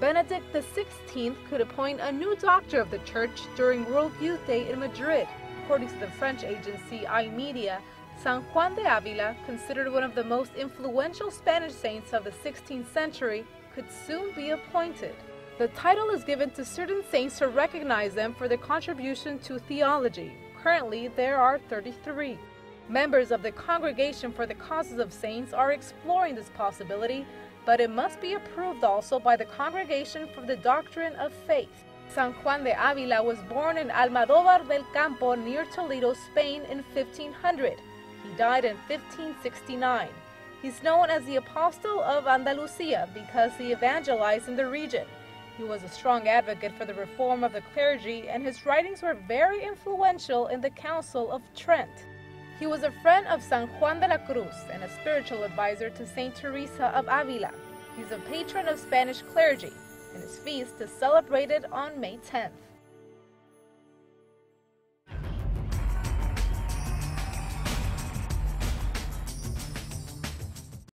Benedict XVI could appoint a new doctor of the church during World Youth Day in Madrid. According to the French agency iMedia, San Juan de Ávila, considered one of the most influential Spanish saints of the 16th century, could soon be appointed. The title is given to certain saints to recognize them for their contribution to theology. Currently, there are 33. Members of the Congregation for the Causes of Saints are exploring this possibility, but it must be approved also by the Congregation for the Doctrine of Faith. San Juan de Ávila was born in Almodóvar del Campo near Toledo, Spain in 1500. He died in 1569. He's known as the Apostle of Andalusia because he evangelized in the region. He was a strong advocate for the reform of the clergy, and his writings were very influential in the Council of Trent. He was a friend of San Juan de la Cruz and a spiritual advisor to Saint Teresa of Avila. He's a patron of Spanish clergy, and his feast is celebrated on May 10th.